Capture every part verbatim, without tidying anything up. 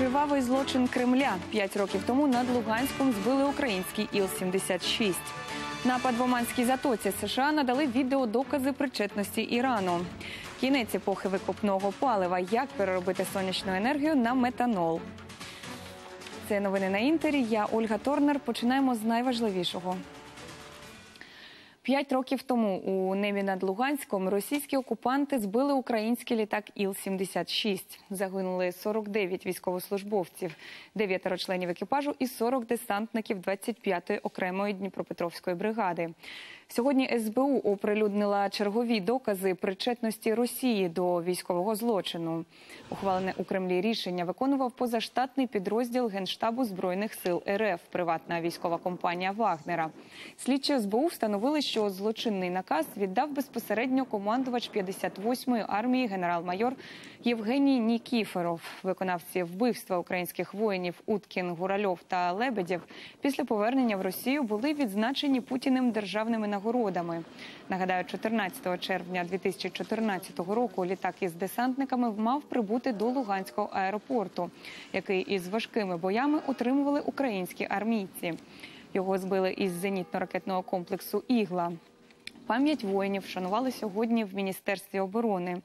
Кривавий злочин Кремля. П'ять років тому над Луганськом збили український Іл сімдесят шість. Напад в Оманській затоці. США надали відеодокази причетності Ірану. Кінець епохи викопного палива. Як переробити сонячну енергію на метанол. Це новини на Інтері. Я Ольга Торнер. Починаємо з найважливішого. П'ять років тому у небі над Луганськом російські окупанти збили український літак Іл сімдесят шість. Загинули сорок дев'ять військовослужбовців, дев'ятеро членів екіпажу і сорок десантників двадцять п'ятої окремої Дніпропетровської бригади. Сьогодні ес бе у оприлюднила чергові докази причетності Росії до військового злочину. Ухвалене у Кремлі рішення виконував позаштатний підрозділ Генштабу Збройних сил ер еф, приватна військова компанія «Вагнера». Слідчі ес бе у встановили, що злочинний наказ віддав безпосередньо командувач п'ятдесят восьмої армії генерал-майор Євгеній Нікіфоров. Виконавці вбивства українських воїнів Уткін, Гуральов та Лебедєв після повернення в Росію були відзначені Путіним державними нагородами. Нагородами. Нагадаю, чотирнадцятого червня дві тисячі чотирнадцятого року літак із десантниками мав прибути до Луганського аеропорту, який із важкими боями утримували українські армійці. Його збили із зенітно-ракетного комплексу «Ігла». Пам'ять воїнів вшанували сьогодні в Міністерстві оборони.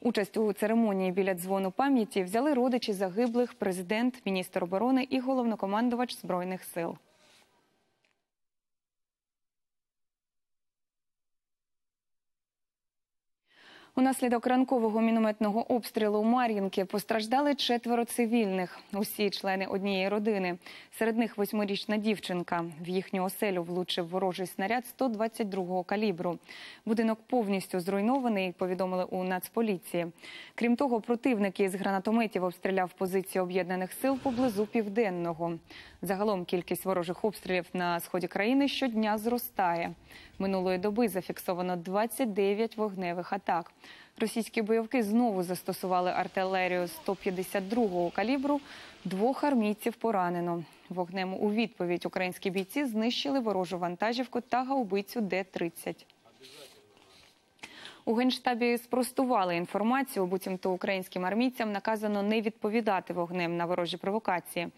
Участь у церемонії біля дзвону пам'яті взяли родичі загиблих, президент, міністр оборони і головнокомандувач Збройних сил. Унаслідок ранкового мінометного обстрілу у Мар'їнці постраждали четверо цивільних. Усі члени однієї родини. Серед них восьмирічна дівчинка. В їхню оселю влучив ворожий снаряд сто двадцять другого калібру. Будинок повністю зруйнований, повідомили у Нацполіції. Крім того, противник із гранатометів обстріляв позиції об'єднаних сил поблизу Південного. Загалом кількість ворожих обстрілів на сході країни щодня зростає. Минулої доби зафіксовано двадцять дев'ять вогневих атак. Російські бойовики знову застосували артилерію сто п'ятдесят другого калібру, двох армійців поранено. Вогнем у відповідь українські бійці знищили ворожу вантажівку та гаубицю Д тридцять. У Генштабі спростували інформацію, буцімто українським армійцям наказано не відповідати вогнем на ворожі провокації.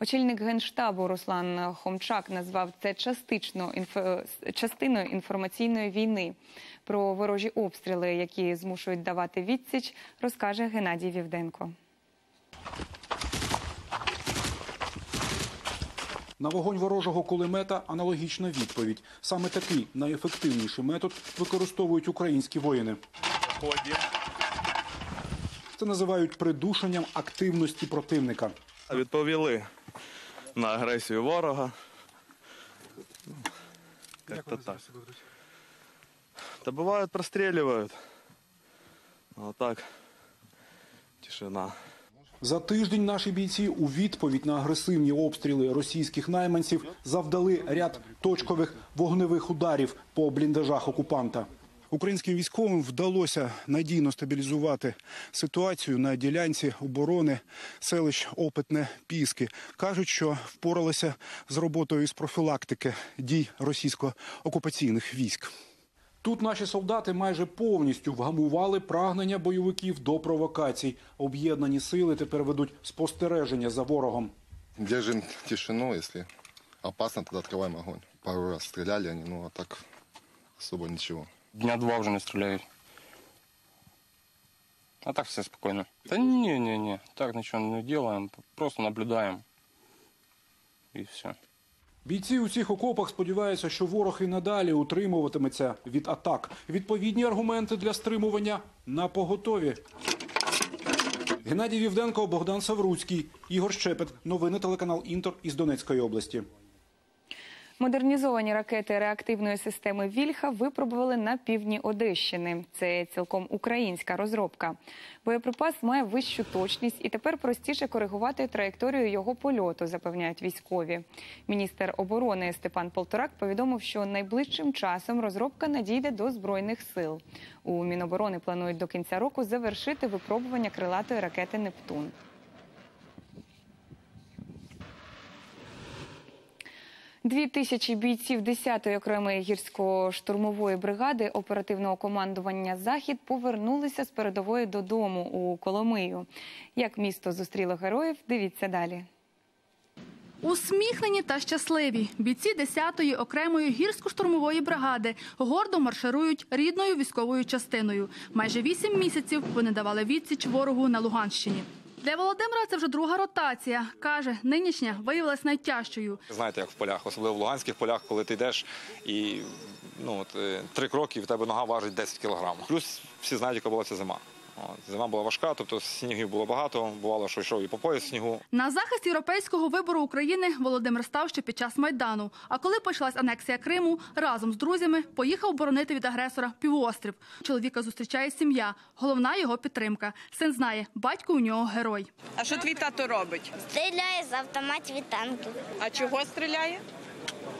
Очільник Генштабу Руслан Хомчак назвав це частиною інформаційної війни. Про ворожі обстріли, які змушують давати відсіч, розкаже Геннадій Вівденко. На вогонь ворожого кулемета аналогічна відповідь. Саме такий найефективніший метод використовують українські воїни. Це називають придушенням активності противника. Відповіли на агресію ворога. Як вони зараз себе ведуть? Та бувають, прострілюють. Отак, тишина. За тиждень наші бійці у відповідь на агресивні обстріли російських найманців завдали ряд точкових вогневих ударів по бліндажах окупанта. Українським військовим вдалося надійно стабілізувати ситуацію на ділянці оборони селищ Опитне Піски. Кажуть, що впоралися з роботою із профілактики дій російсько-окупаційних військ. Тут наші солдати майже повністю вгамували прагнення бойовиків до провокацій. Об'єднані сили тепер ведуть спостереження за ворогом. Держим тишину, якщо опасно, тоді відкриваємо вогонь. Пару раз стріляли, ну а так особо нічого. Дня два вже не стріляють. А так все спокійно. Та ні, ні, ні, так нічого не робимо, просто наблюдаємо. І все. Бійці у цих окопах сподіваються, що ворог і надалі утримуватиметься від атак. Відповідні аргументи для стримування напоготові. Геннадій Вівденко, Богдан Савруцький, Ігор Щепет. Новини телеканал «Інтер» із Донецької області. Модернізовані ракети реактивної системи «Вільха» випробували на півдні Одещини. Це цілком українська розробка. Боєприпас має вищу точність і тепер простіше коригувати траєкторію його польоту, запевняють військові. Міністр оборони Степан Полторак повідомив, що найближчим часом розробка надійде до Збройних сил. У Міноборони планують до кінця року завершити випробування крилатої ракети «Нептун». Дві тисячі бійців десятої окремої гірсько-штурмової бригади оперативного командування «Захід» повернулися з передової додому у Коломию. Як місто зустріло героїв, дивіться далі. Усміхнені та щасливі бійці десятої окремої гірсько-штурмової бригади гордо марширують рідною військовою частиною. Майже вісім місяців вони давали відсіч ворогу на Луганщині. Для Володимира це вже друга ротація. Каже, нинішня виявилась найтяжчою. Знаєте, як в полях, особливо в луганських полях, коли ти йдеш і ну, от, три кроки, і в тебе нога важить десять кілограмів. Плюс всі знають, яка була ця зима. Зима була важка, тобто снігів було багато, бувало, що йшов і по пояс снігу. На захист європейського вибору України Володимир став ще під час Майдану. А коли почалась анексія Криму, разом з друзями поїхав боронити від агресора півострів. Чоловіка зустрічає сім'я, головна його підтримка. Син знає, батько у нього герой. А що твій тато робить? Стріляє з автоматів і танків. А чого стріляє?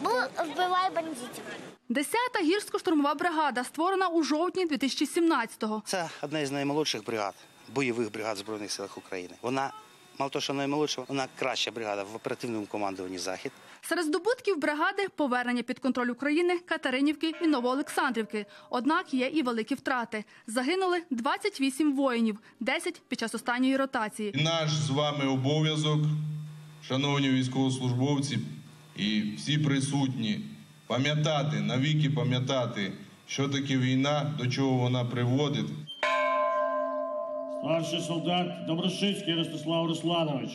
Бо вбиває бандитів. Десята гірсько-штурмова бригада створена у жовтні дві тисячі сімнадцятого. Це одна із наймолодших бригад, бойових бригад Збройних сил України. Вона, мало того, що наймолодша, вона краща бригада в оперативному командуванні «Захід». Серед здобутків бригади – повернення під контроль України, Катеринівки і Новоолександрівки. Однак є і великі втрати. Загинули двадцять вісім воїнів, десять під час останньої ротації. Наш з вами обов'язок, шановні військовослужбовці і всі присутні, пам'ятати, навіки пам'ятати, що таке війна, до чого вона приводить. Старший солдат Доброшицький Ростислав Русланович.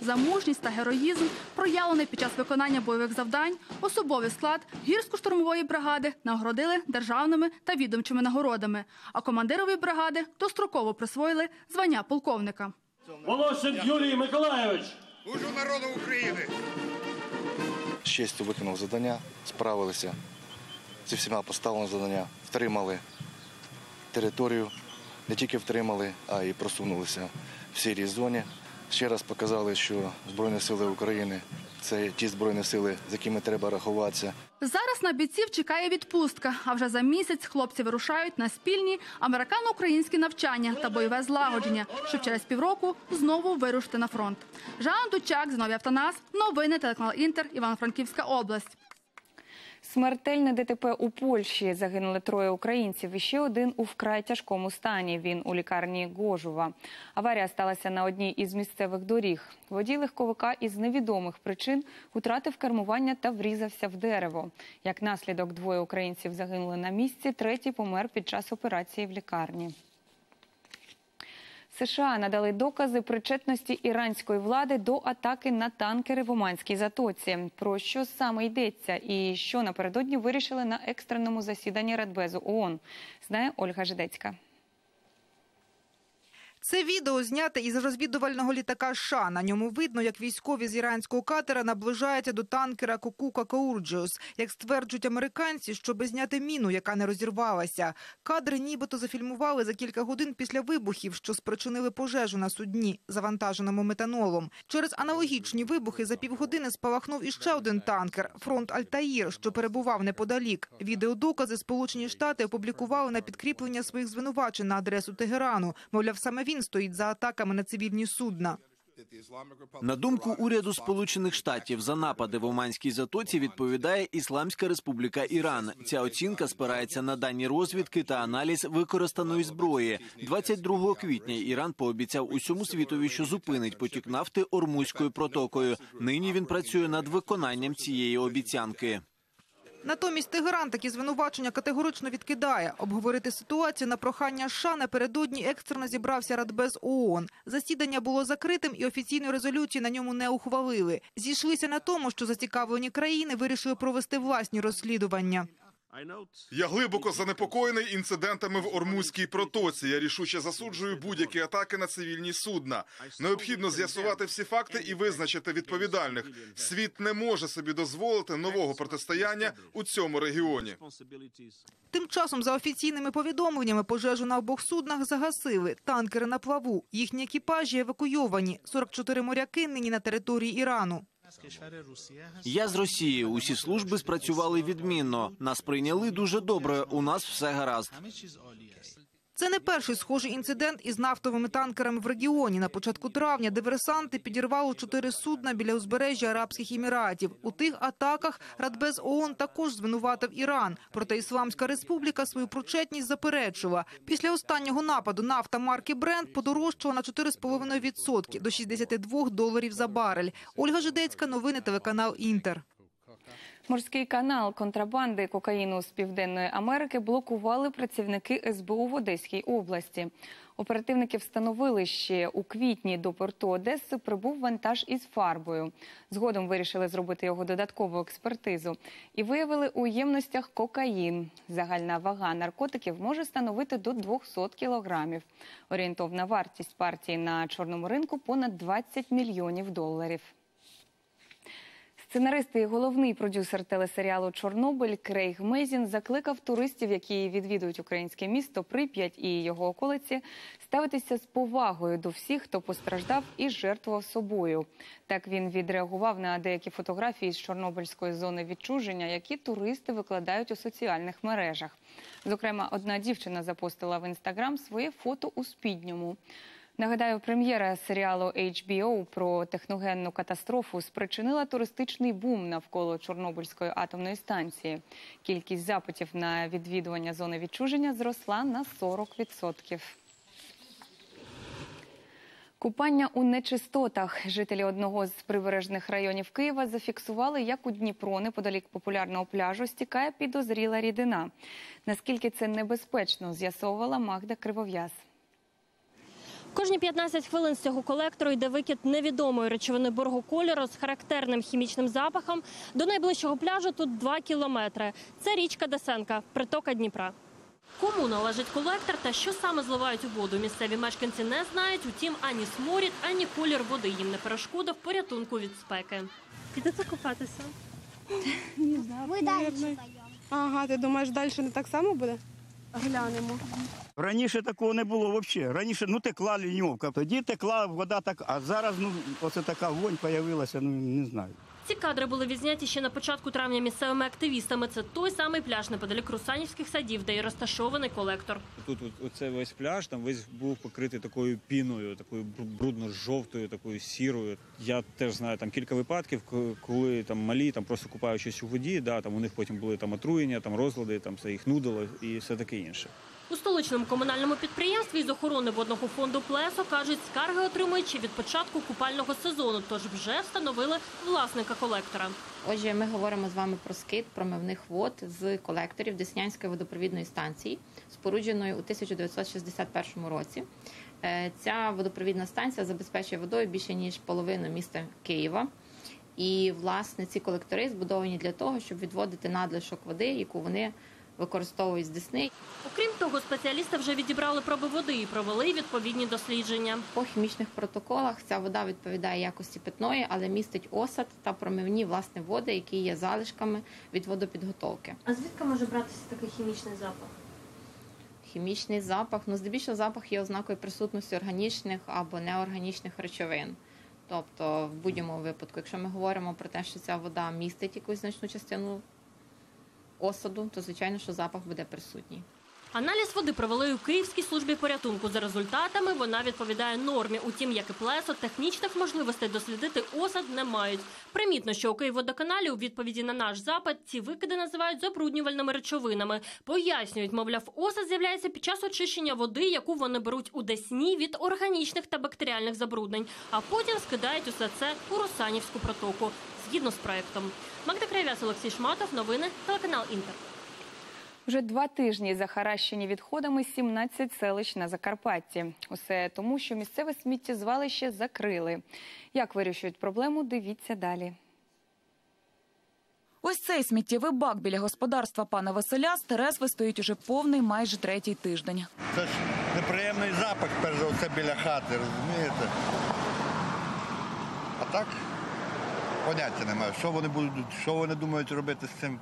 За мужність та героїзм, проявлений під час виконання бойових завдань, особовий склад гірсько-штурмової бригади нагородили державними та відомчими нагородами, а командирові бригади достроково присвоїли звання полковника. Волошин Юрій Миколайович! Служу народу України! З честю виконав завдання, справилися зі всіма поставленими завдання, втримали територію, не тільки втримали, а й просунулися в сірій зоні. Ще раз показали, що Збройні сили України – це ті Збройні сили, з якими треба рахуватися. Зараз на бійців чекає відпустка, а вже за місяць хлопці вирушають на спільні американо-українські навчання та бойове злагодження, щоб через півроку знову вирушити на фронт. Жанна Дучак, Ольга Автонас, новини телеканал «Інтер», Івано-Франківська область. Смертельне ДТП у Польщі. Загинули троє українців і ще один у вкрай тяжкому стані. Він у лікарні Гожува. Аварія сталася на одній із місцевих доріг. Водій легковика із невідомих причин втратив кермування та врізався в дерево. Як наслідок, двоє українців загинули на місці, третій помер під час операції в лікарні. США надали докази причетності іранської влади до атаки на танкери в Оманській затоці. Про що саме йдеться і що напередодні вирішили на екстреному засіданні Радбезу ООН, знає Ольга Жидецька. Це відео знято із розвідувального літака США. На ньому видно, як військові з іранського катера наближаються до танкера «Кокука Курейджес». Як стверджують американці, щоб зняти міну, яка не розірвалася. Кадри нібито зафільмували за кілька годин після вибухів, що спричинили пожежу на судні, завантаженому метанолом. Через аналогічні вибухи за півгодини спалахнув іще один танкер «Фронт Альтаїр», що перебував неподалік. Відеодокази Сполучені Штати опублікували на підкріплення своїх звинувачень на адресу Тегерану. Мовляв, саме він стоїть за атаками на цивільні судна. На думку уряду Сполучених Штатів, за напади в Оманській затоці відповідає Ісламська Республіка Іран. Ця оцінка спирається на дані розвідки та аналіз використаної зброї. двадцять другого квітня Іран пообіцяв усьому світові, що зупинить потік нафти Ормузькою протокою. Нині він працює над виконанням цієї обіцянки. Натомість Тегеран такі звинувачення категорично відкидає. Обговорити ситуацію на прохання США напередодні екстрено зібрався Радбез ООН. Засідання було закритим і офіційної резолюції на ньому не ухвалили. Зійшлися на тому, що зацікавлені країни вирішили провести власні розслідування. Я глибоко занепокоєний інцидентами в Ормузькій протоці. Я рішуче засуджую будь-які атаки на цивільні судна. Необхідно з'ясувати всі факти і визначити відповідальних. Світ не може собі дозволити нового протистояння у цьому регіоні. Тим часом, за офіційними повідомленнями, пожежу на обох суднах загасили. Танкери на плаву. Їхні екіпажі евакуйовані. сорок чотири моряки нині на території Ірану. Я з Росії. Усі служби спрацювали відмінно. Нас прийняли дуже добре. У нас все гаразд. Це не перший схожий інцидент із нафтовими танкерами в регіоні. На початку травня диверсанти підірвали чотири судна біля узбережжя Арабських Еміратів. У тих атаках Радбез ООН також звинуватив Іран. Проте Ісламська Республіка свою причетність заперечувала. Після останнього нападу нафта марки Брент подорожчала на чотири цілих п'ять десятих відсотки до шістдесят два доларів за барель. Ольга Жидецька, новини телеканал «Інтер». Морський канал контрабанди кокаїну з Південної Америки блокували працівники ес бе у в Одеській області. Оперативники встановили, що у квітні до порту Одеси прибув вантаж із фарбою. Згодом вирішили зробити його додаткову експертизу. І виявили у ємностях кокаїн. Загальна вага наркотиків може становити до двохсот кілограмів. Орієнтовна вартість партії на чорному ринку – понад двадцять мільйонів доларів. Сценарист і головний продюсер телесеріалу «Чорнобиль» Крейг Мейзін закликав туристів, які відвідують українське місто Прип'ять і його околиці, ставитися з повагою до всіх, хто постраждав і жертвував собою. Так він відреагував на деякі фотографії з Чорнобильської зони відчуження, які туристи викладають у соціальних мережах. Зокрема, одна дівчина запостила в Інстаграм своє фото у спідньому. Нагадаю, прем'єра серіалу ейч бі о про техногенну катастрофу спричинила туристичний бум навколо Чорнобильської атомної станції. Кількість запитів на відвідування зони відчуження зросла на сорок відсотків. Купання у нечистотах. Жителі одного з прибережних районів Києва зафіксували, як у Дніпро неподалік популярного пляжу стікає підозріла рідина. Наскільки це небезпечно, з'ясовувала Магда Кривов'яз. Кожні п'ятнадцять хвилин з цього колектору йде викид невідомої речовини бурого кольору з характерним хімічним запахом. До найближчого пляжу тут два кілометри. Це річка Деснянка, притока Дніпра. Кому належить колектор та що саме зливають у воду, місцеві мешканці не знають. Утім, ані сморід, ані колір води їм не перешкодив порятунку від спеки. Підете купатися? Не знаю. Ми далі чекаємо. Ага, ти думаєш, далі не так само буде? Глянемо. Раніше такого не було взагалі. Раніше ну, текла ліньовка, тоді текла вода, так, а зараз ну, оце така вонь з'явилася, ну, не знаю. Ці кадри були відзняті ще на початку травня місцевими активістами. Це той самий пляж неподалік Русанівських садів, де і розташований колектор. Тут оце весь пляж, там весь був покритий такою піною, такою брудно-жовтою, такою сірою. Я теж знаю там кілька випадків, коли там малі, там просто купаючись у воді, да, там у них потім були там отруєння, там розлади, там все їх нудило і все таке інше. У столичному комунальному підприємстві із охорони водного фонду ПЛЕСО, кажуть, скарги отримують ще від початку купального сезону, тож вже встановили власника колектора. Отже, ми говоримо з вами про скид промивних вод з колекторів Деснянської водопровідної станції, спорудженої у тисяча дев'ятсот шістдесят першому році. Ця водопровідна станція забезпечує водою більше, ніж половину міста Києва. І, власне, ці колектори збудовані для того, щоб відводити надлишок води, яку вони використовують з Десни. Окрім того, спеціалісти вже відібрали проби води і провели відповідні дослідження. По хімічних протоколах ця вода відповідає якості питної, але містить осад та промивні власне води, які є залишками від водопідготовки. А звідки може братися такий хімічний запах? Хімічний запах? Ну, здебільшого запах є ознакою присутності органічних або неорганічних речовин. Тобто, в будь-якому випадку, якщо ми говоримо про те, що ця вода містить якусь значну частину осаду, то, звичайно, що запах буде присутній. Аналіз води провели у Київській службі порятунку. За результатами вона відповідає нормі. Утім, як і ПЛЕСО, технічних можливостей дослідити осад не мають. Примітно, що у Київводоканалі у відповіді на наш запит ці викиди називають забруднювальними речовинами. Пояснюють, мовляв, осад з'являється під час очищення води, яку вони беруть у Десні від органічних та бактеріальних забруднень, а потім скидають усе це у Русанівську протоку, згідно з проектом. Магда Кривов'яз, Олексій Шматов, новини, телеканал «Інтер». Вже два тижні захаращені відходами сімнадцять селищ на Закарпатті. Усе тому, що місцеве сміттєзвалище закрили. Як вирішують проблему, дивіться далі. Ось цей сміттєвий бак біля господарства пана Василя з Терезви стоїть уже повний майже третій тиждень. Це ж неприємний запах, перш за все, біля хати, розумієте? А так, поняття немає, що вони будуть, що вони думають робити з цим.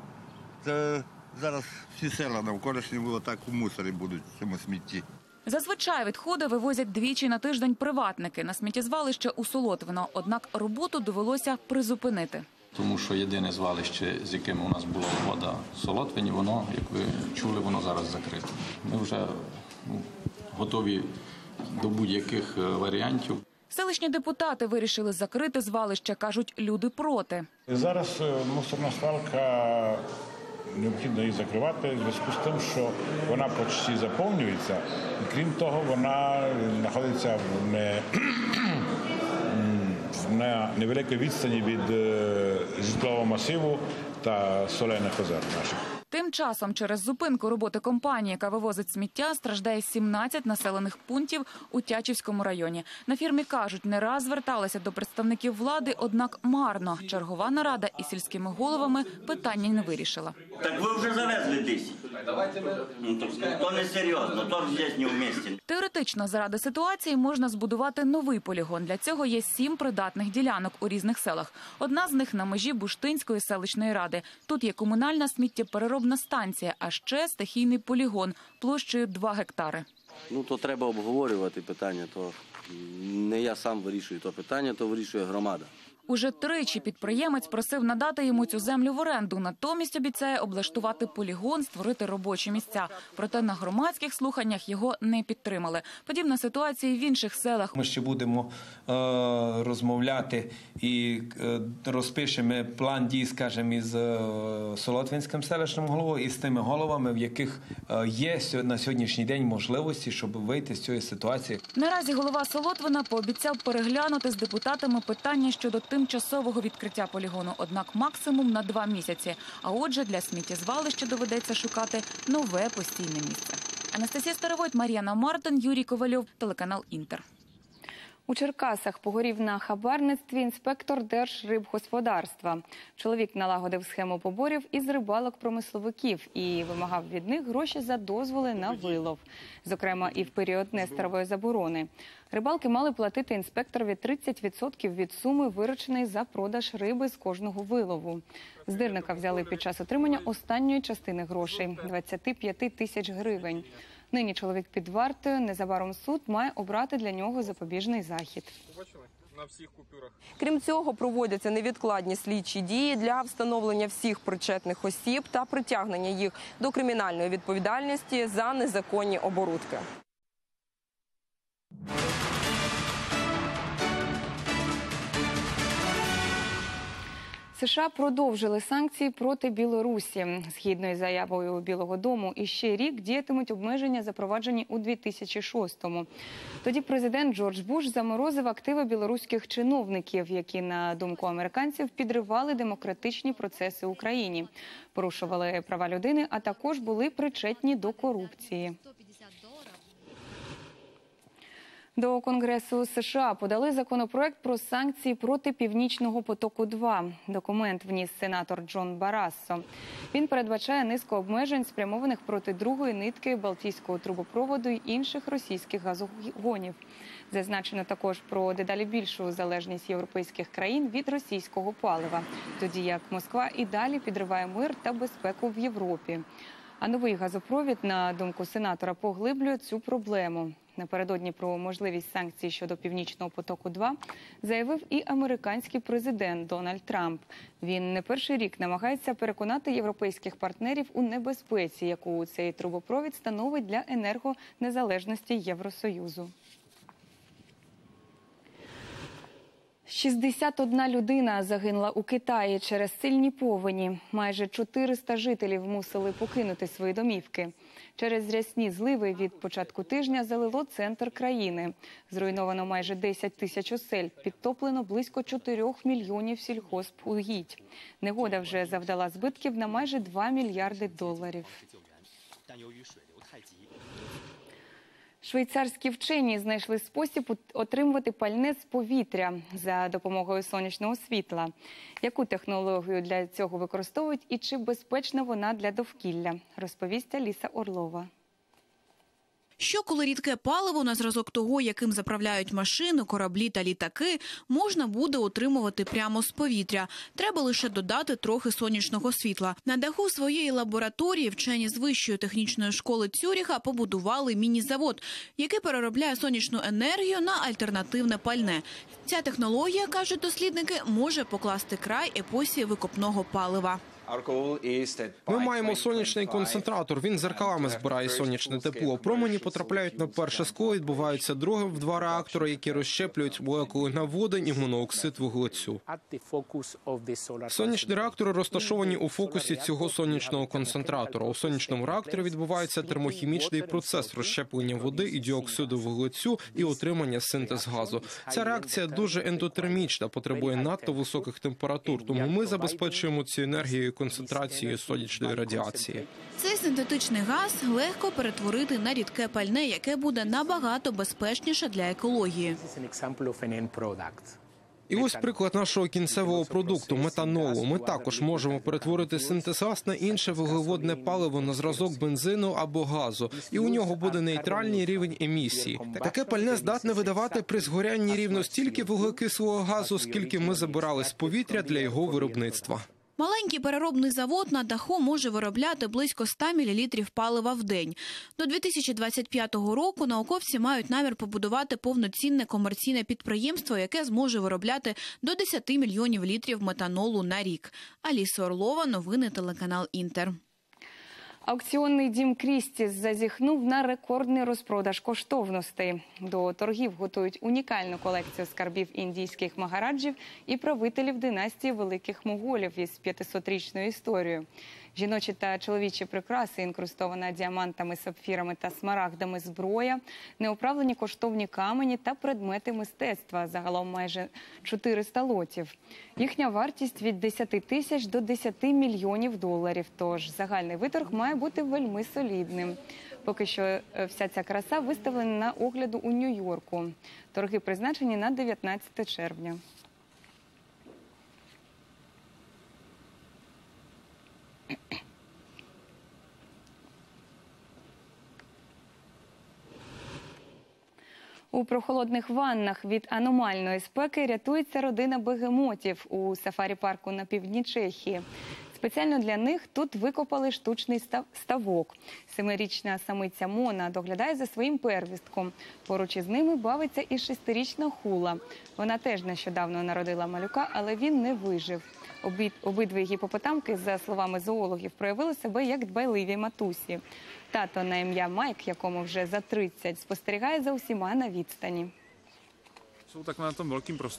Це... Зараз всі села навколишні було так у мусорі будуть, в цьому смітті. Зазвичай відходи вивозять двічі на тиждень приватники на сміттєзвалище у Солотвино. Однак роботу довелося призупинити. Тому що єдине звалище, з яким у нас була вода в Солотвині, воно, як ви чули, воно зараз закрите. Ми вже готові до будь-яких варіантів. Селищні депутати вирішили закрити звалище, кажуть, люди проти. Зараз мусорна свалка, необхідно її закривати в зв'язку з тим, що вона почти заповнюється. Крім того, вона знаходиться в не... на невеликій відстані від житлового масиву та соляних озер наших. Тим часом через зупинку роботи компанії, яка вивозить сміття, страждає сімнадцять населених пунктів у Тячівському районі. На фірмі кажуть, не раз зверталися до представників влади, однак марно. Чергова нарада із сільськими головами питання не вирішила. Так ви вже завезли десь. Ну, то, то не серйозно, то здесь не в місті. Теоретично, заради ситуації можна збудувати новий полігон. Для цього є сім придатних ділянок у різних селах. Одна з них на межі Буштинської селищної ради. Тут є комунальна сміттєпереробна станція, а ще стихійний полігон площею два гектари. Ну, то треба обговорювати питання, то не я сам вирішую то питання, то вирішує громада. Уже тричі підприємець просив надати йому цю землю в оренду. Натомість обіцяє облаштувати полігон, створити робочі місця. Проте на громадських слуханнях його не підтримали. Подібна ситуація і в інших селах. Ми ще будемо е, розмовляти і е, розпишемо план дій, скажімо, із е, Солотвинським селищним головою і з тими головами, в яких е, є на сьогоднішній день можливості, щоб вийти з цієї ситуації. Наразі голова Солотвина пообіцяв переглянути з депутатами питання щодо тимчасового відкриття полігону, однак максимум на два місяці. А отже, для сміттєзвалища доведеться шукати нове постійне місце. Анастасія Старовойт, Мар'яна Мартин, Юрій Ковальов, телеканал Інтер. У Черкасах погорів на хабарництві інспектор Держрибгосподарства. Чоловік налагодив схему поборів із рибалок-промисловиків і вимагав від них гроші за дозволи на вилов, зокрема і в період Нестерової заборони. Рибалки мали платити інспекторові тридцять відсотків від суми, вирученої за продаж риби з кожного вилову. Здирника взяли під час отримання останньої частини грошей – двадцять п'ять тисяч гривень. Нині чоловік під вартою, незабаром суд має обрати для нього запобіжний захід. Крім цього, проводяться невідкладні слідчі дії для встановлення всіх причетних осіб та притягнення їх до кримінальної відповідальності за незаконні оборудки. США продовжили санкції проти Білорусі. Згідно з заявою Білого дому, іще рік діятимуть обмеження, запроваджені у дві тисячі шостому. Тоді президент Джордж Буш заморозив активи білоруських чиновників, які, на думку американців, підривали демократичні процеси в Україні, порушували права людини, а також були причетні до корупції. До Конгресу США подали законопроект про санкції проти «Північного потоку-два». Документ вніс сенатор Джон Барассо. Він передбачає низку обмежень, спрямованих проти другої нитки Балтійського трубопроводу й інших російських газогонів. Зазначено також про дедалі більшу залежність європейських країн від російського палива, тоді як Москва і далі підриває мир та безпеку в Європі. А новий газопровід, на думку сенатора, поглиблює цю проблему. Напередодні про можливість санкцій щодо «Північного потоку-два» заявив і американський президент Дональд Трамп. Він не перший рік намагається переконати європейських партнерів у небезпеці, яку цей трубопровід становить для енергонезалежності Євросоюзу. шістдесят одна людина загинула у Китаї через сильні повені. Майже чотириста жителів мусили покинути свої домівки. Через рясні зливи від початку тижня залило центр країни. Зруйновано майже десять тисяч осель, підтоплено близько чотирьох мільйонів сільгоспугідь. Негода вже завдала збитків на майже два мільярди доларів. Швейцарські вчені знайшли спосіб отримувати пальне з повітря за допомогою сонячного світла. Яку технологію для цього використовують і чи безпечна вона для довкілля, розповість Аліса Орлова. Що коли рідке паливо на зразок того, яким заправляють машини, кораблі та літаки, можна буде отримувати прямо з повітря. Треба лише додати трохи сонячного світла. На даху своєї лабораторії вчені з Вищої технічної школи Цюріха побудували міні-завод, який переробляє сонячну енергію на альтернативне пальне. Ця технологія, кажуть дослідники, може покласти край епосі викопного палива. Ми маємо сонячний концентратор, він зеркалами збирає сонячне тепло. Промені потрапляють на перше скло, відбуваються другим в два реактори, які розщеплюють молекули на водень і монооксид вуглецю. Сонячні реактори розташовані у фокусі цього сонячного концентратора. У сонячному реакторі відбувається термохімічний процес розщеплення води і діоксиду вуглецю і отримання синтез газу. Ця реакція дуже ендотермічна, потребує надто високих температур, тому ми забезпечуємо цю енергію концентрацією сонячної радіації. Цей синтетичний газ легко перетворити на рідке пальне, яке буде набагато безпечніше для екології. І ось приклад нашого кінцевого продукту – метанолу. Ми також можемо перетворити синтез на інше вуглеводне паливо на зразок бензину або газу, і у нього буде нейтральний рівень емісії. Таке пальне здатне видавати при згорянні рівно стільки вуглекислого газу, скільки ми забирали з повітря для його виробництва. Маленький переробний завод на даху може виробляти близько ста мілілітрів палива в день. До дві тисячі двадцять п'ятого року науковці мають намір побудувати повноцінне комерційне підприємство, яке зможе виробляти до десяти мільйонів літрів метанолу на рік. Аліса Орлова, новини телеканал «Інтер». Аукціонний дім Крістіс зазіхнув на рекордний розпродаж коштовностей. До торгів готують унікальну колекцію скарбів індійських махараджів і правителів династії великих моголів із п'ятисотрічною історією. Жіночі та чоловічі прикраси, інкрустована діамантами, сапфірами та смарагдами зброя, неоправлені коштовні камені та предмети мистецтва, загалом майже чотириста лотів. Їхня вартість від десяти тисяч до десяти мільйонів доларів, тож загальний виторг має бути вельми солідним. Поки що вся ця краса виставлена на огляду у Нью-Йорку. Торги призначені на дев'ятнадцяте червня. У прохолодних ваннах від аномальної спеки рятується родина бегемотів у сафарі-парку на півдні Чехії. Спеціально для них тут викопали штучний ставок. Семирічна самиця Мона доглядає за своїм первістком. Поруч із ними бавиться і шестирічна Хула. Вона теж нещодавно народила малюка, але він не вижив. Обидві гіпопотамки, за словами зоологів, проявили себе як дбайливі матусі. Тато на ім'я Майк, якому вже за тридцять, спостерігає за усіма на відстані.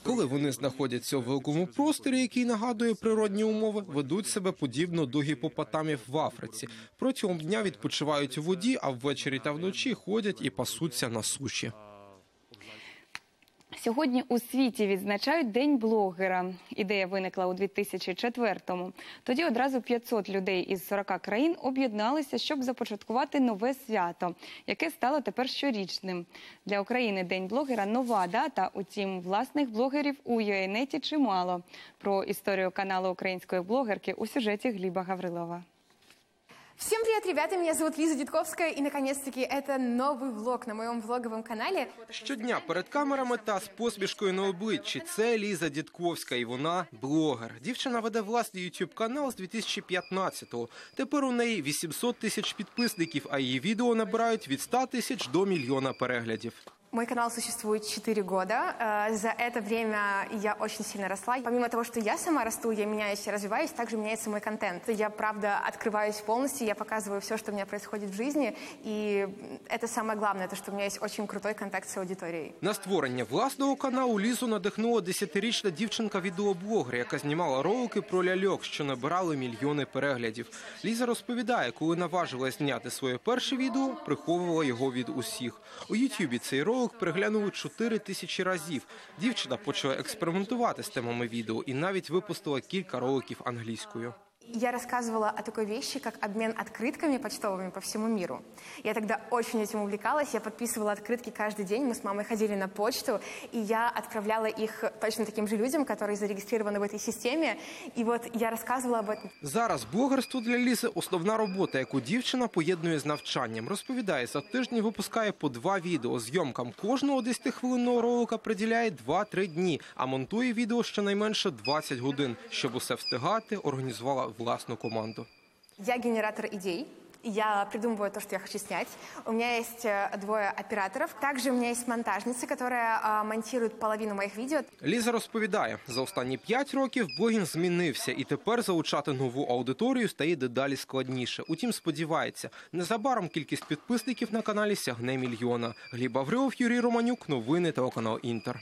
Коли вони знаходяться у великому просторі, який нагадує природні умови, ведуть себе подібно до гіпопотамів в Африці. Протягом дня відпочивають у воді, а ввечері та вночі ходять і пасуться на суші. Сьогодні у світі відзначають День блогера. Ідея виникла у дві тисячі четвертому. Тоді одразу п'ятсот людей із сорока країн об'єдналися, щоб започаткувати нове свято, яке стало тепер щорічним. Для України День блогера – нова дата, утім власних блогерів у Юейнеті чимало. Про історію каналу української блогерки у сюжеті Гліба Гаврилова. Всем привет, ребята! Меня зовут Лиза Дитковская, и наконец-таки это новый влог на моем влоговом канале. Щодня перед камерами та з посмішкою на обличчі. Це Ліза Дитковська, і вона блогер. Дівчина веде власний ютуб-канал з дві тисячі п'ятнадцятого. Тепер у неї вісімсот тисяч підписників, а її відео набирають від ста тисяч до мільйона переглядів. Мой канал существует четыре года. За это время я очень сильно росла. Помимо того, что я сама расту, я меняюсь и развиваюсь, также меняется мой контент. Я, правда, открываюсь полностью, я показываю все, что у меня происходит в жизни. И это самое главное, то, что у меня есть очень крутой контакт с аудиторией. На створення власного каналу Лізу надихнула десятирічна дівчинка-відеоблогер, яка знімала ролики про ляльок, що набирали мільйони переглядів. Ліза розповідає, коли наважилась зняти своє перше відео, приховувала його від усіх. У Ютубі цей ролик переглянули чотири тисячі разів. Дівчина почала експериментувати з темами відео і навіть випустила кілька роликів англійською. Я рассказывала о такой вещи, как обмен открытками почтовыми по всему миру. Я тогда очень этим увлекалась, я подписывала открытки каждый день, мы с мамой ходили на почту, и я отправляла их точно таким же людям, которые зарегистрированы в этой системе, и вот я рассказывала об этом. Зараз блогерство для Лізи – основна робота, яку дівчина поєднує з навчанням. Розповідає, за тиждень випускає по два відео, зйомкам кожного десятихвилинного ролика приділяє два-три дні, а монтує відео щонайменше двадцять годин, щоб усе встигати, організувала власну команду. Я генератор ідей. я придумываю то, что я хочу снять. У меня есть двое операторов. Также у меня есть монтажница, которая монтирует половину моих видео. Ліза розповідає, за останні п'ять років блогінг змінився, і тепер залучати нову аудиторію стає дедалі складніше. Утім, сподівається, незабаром кількість підписників на каналі сягне мільйона. Гліб Аврилов, Юрій Романюк, новини телеканал Інтер.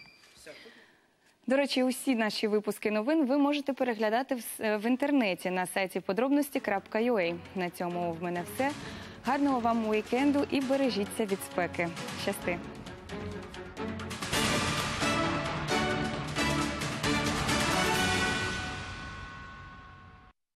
До речі, усі наші випуски новин ви можете переглядати в інтернеті на сайті подробності крапка ю а. На цьому в мене все. Гарного вам уікенду і бережіться від спеки. Щасти!